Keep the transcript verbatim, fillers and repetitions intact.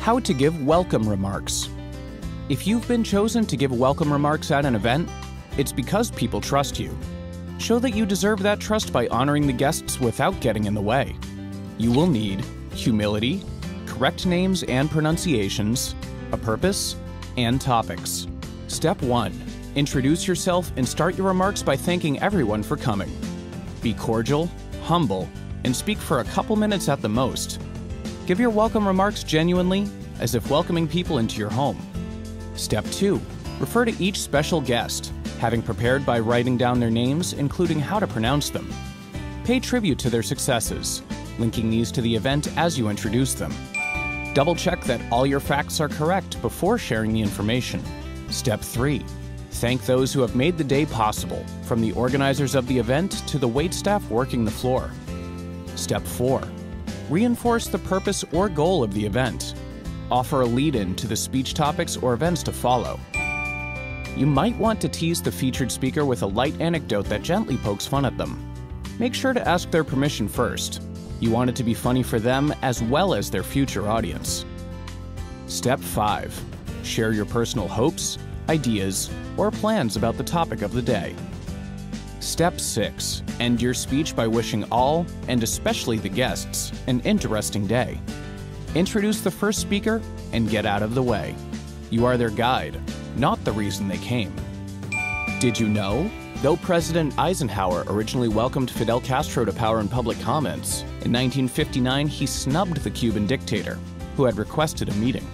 How to give welcome remarks. If you've been chosen to give welcome remarks at an event, it's because people trust you. Show that you deserve that trust by honoring the guests without getting in the way. You will need humility, correct names and pronunciations, a purpose, and topics. Step one. Introduce yourself and start your remarks by thanking everyone for coming. Be cordial, humble, and speak for a couple minutes at the most. Give your welcome remarks genuinely, as if welcoming people into your home. Step two. Refer to each special guest, having prepared by writing down their names, including how to pronounce them. Pay tribute to their successes, linking these to the event as you introduce them. Double-check that all your facts are correct before sharing the information. Step three. Thank those who have made the day possible, from the organizers of the event to the waitstaff working the floor. Step four. Reinforce the purpose or goal of the event. Offer a lead-in to the speech topics or events to follow. You might want to tease the featured speaker with a light anecdote that gently pokes fun at them. Make sure to ask their permission first. You want it to be funny for them as well as their future audience. Step five. Share your personal hopes, ideas, or plans about the topic of the day. Step six. End your speech by wishing all, and especially the guests, an interesting day. Introduce the first speaker and get out of the way. You are their guide, not the reason they came. Did you know? Though President Eisenhower originally welcomed Fidel Castro to power in public comments, in nineteen fifty-nine he snubbed the Cuban dictator, who had requested a meeting.